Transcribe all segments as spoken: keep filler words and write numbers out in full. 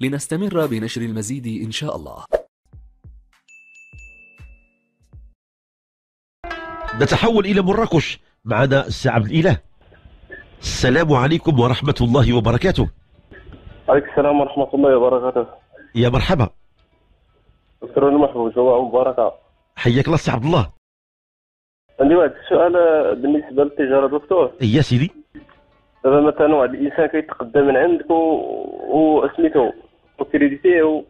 لنستمر بنشر المزيد إن شاء الله. نتحول إلى مراكش، معنا السي عبد الإله. السلام عليكم ورحمة الله وبركاته. عليكم السلام ورحمة الله وبركاته. يا مرحبا. دكتور مرحبا، جمعة مباركة. حياك الله السي عبد الله. عندي واحد السؤال بالنسبة للتجارة دكتور. يا سيدي. دابا مثلا واحد الإنسان كيتقدم من عندك وسميتو وكريديتيه،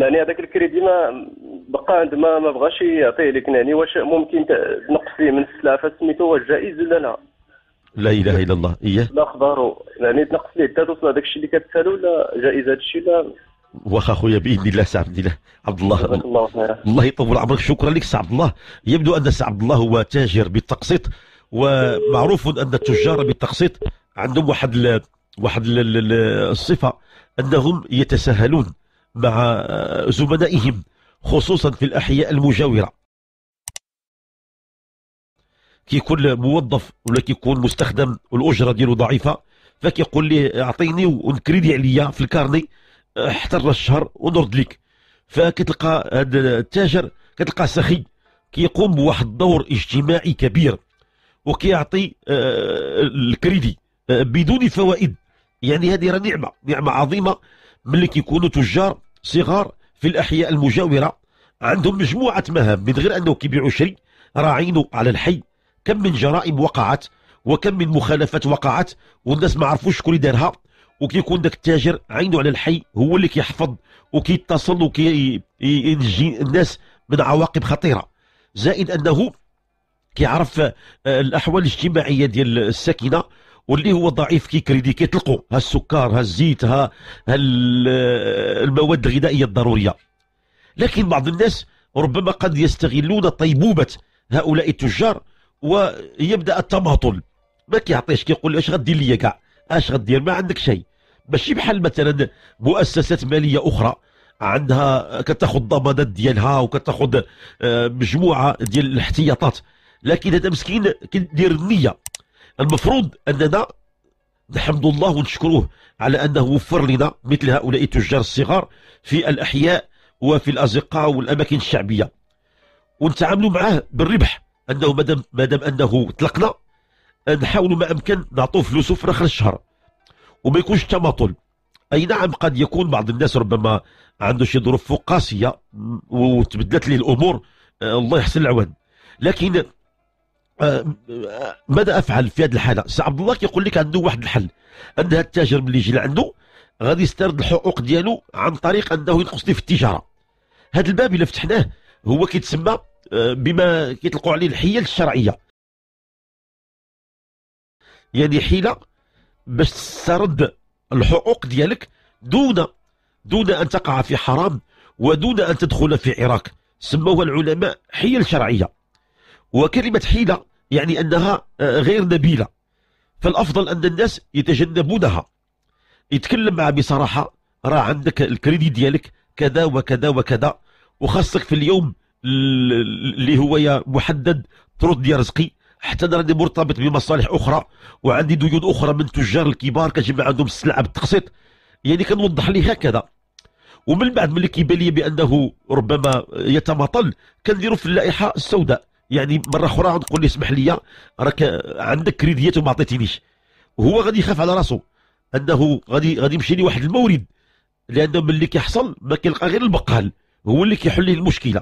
يعني هذاك الكريدي ما بقى عند ما ما بغاش يعطيه لك، يعني واش ممكن تنقص فيه من السلافه سميتو، واش جائز ولا لا؟ لا اله الا الله. اييه لا خضروا، يعني تنقص فيه حتى توصل هذاك الشيء اللي كتسالو، ولا جائز هذا الشيء؟ لا واخا خويا باذن الله. سي عبد الله عبد الله الله, الله يطول عمرك. شكرا لك سي عبد الله. يبدو ان سي عبد الله هو تاجر بالتقسيط، ومعروف ان التجار بالتقسيط عندهم واحد ال... واحد ال... الصفه انهم يتساهلون مع زملائهم، خصوصا في الأحياء المجاورة. كيكون موظف ولا كيكون مستخدم والأجرة ديالو ضعيفة، فكيقول ليه أعطيني ونكريدي عليا في الكارني حتى راس الشهر ونرد لك. فكتلقى هذا التاجر كتلقى سخي، كيقوم بواحد الدور اجتماعي كبير وكيعطي الكريدي بدون فوائد. يعني هذه راه نعمة نعمة عظيمة ملي كيكونوا تجار صغار في الاحياء المجاوره، عندهم مجموعه مهام من غير انه كيبيعوا شري. راعينوا على الحي، كم من جرائم وقعت وكم من مخالفات وقعت والناس ما عرفوش شكون اللي دارها، وكيكون داك التاجر عينه على الحي، هو اللي كيحفظ وكيتصل وكينجي الناس من عواقب خطيره. زائد انه كيعرف الاحوال الاجتماعيه ديال الساكنه، واللي هو ضعيف كيكريدي كيطلقوا ها السكر ها الزيت ها المواد الغذائيه الضروريه. لكن بعض الناس ربما قد يستغلون طيبوبه هؤلاء التجار ويبدا التماطل، ما كيعطيش، كيقول اش غدير ليا كاع، اش غدير ما عندك شيء. ماشي بحال مثلا مؤسسات ماليه اخرى عندها كتاخذ ضمانات ديالها وكتاخذ مجموعه ديال الاحتياطات، لكن هذا مسكين كيدير النيه. المفروض أننا نحمد الله ونشكروه على أنه وفر لنا مثل هؤلاء التجار الصغار في الأحياء وفي الأزقة والأماكن الشعبية، ونتعاملوا معه بالربح، أنه مادام مادام أنه طلقنا نحاولوا ما أمكن نعطوه فلوسه في آخر الشهر وما يكونش تماطل. أي نعم، قد يكون بعض الناس ربما عنده شي ظروف فوق قاسية وتبدلت ليه الأمور، الله يحسن العوان. لكن ماذا افعل في هذه الحاله؟ سي عبد الله كيقول لك عنده واحد الحل، ان هذا التاجر ملي يجي لعنده غادي يسترد الحقوق ديالو عن طريق انه ينقص ليه في التجاره. هذا الباب الا فتحناه هو كيتسمى بما كيطلقوا عليه الحيل الشرعيه، يعني حيله باش تسترد الحقوق ديالك دون دون ان تقع في حرام ودون ان تدخل في عراك. سموها العلماء حيل شرعيه، وكلمة حيلة يعني أنها غير نبيلة، فالأفضل أن الناس يتجنبونها. يتكلم معه بصراحة، راه عندك الكريدي ديالك كذا وكذا وكذا، وخاصك في اليوم اللي هو يا محدد ترد لي رزقي، حتى أنا راني مرتبط بمصالح أخرى وعندي ديون أخرى من التجار الكبار كنجمع عندهم السلعة بالتقسيط. يعني كنوضح ليه هكذا، ومن بعد ملي كيبان لي بأنه ربما يتماطل كنديرو في اللائحة السوداء، يعني مره اخرى نقول له اسمح لي راك عندك كريديات وما عطيتينيش. وهو غادي يخاف على راسه انه غادي غادي يمشي لواحد المورد، لانه ملي كيحصل ما كيلقى غير البقال هو اللي كيحل ليه المشكله.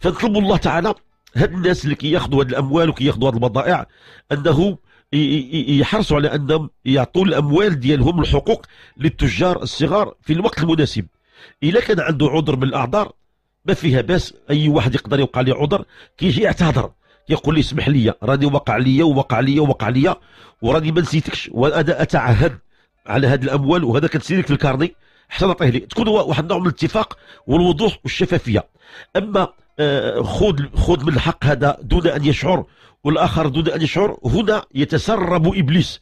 فنطلب الله تعالى هاد الناس اللي كياخذوا هاد الاموال وكياخذوا هاد البضائع انه يحرصوا على انهم يعطوا الاموال ديالهم الحقوق للتجار الصغار في الوقت المناسب. الا كان عنده عذر من الاعذار ما فيها باس، اي واحد يقدر يوقع ليه عذر كيجي يعتذر، كيقول لي اسمح لي راني وقع لي ووقع لي ووقع لي وراني ما نسيتكش، وانا اتعهد على هذه الاموال وهذا كتسير لك في الكارني حتى نعطيه ليه، تكون واحد النوع من الاتفاق والوضوح والشفافيه. اما خذ خذ من الحق هذا دون ان يشعر والاخر دون ان يشعر، هنا يتسرب ابليس،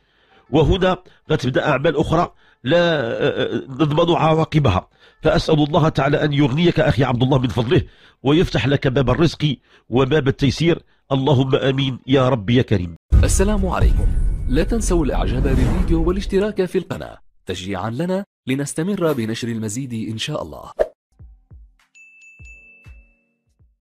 وهنا غتبدا اعمال اخرى لا نضمن عواقبها. فاسال الله تعالى ان يغنيك اخي عبد الله من فضله، ويفتح لك باب الرزق وباب التيسير، اللهم امين يا رب يا كريم. السلام عليكم، لا تنسوا الاعجاب بالفيديو والاشتراك في القناه تشجيعا لنا لنستمر بنشر المزيد ان شاء الله.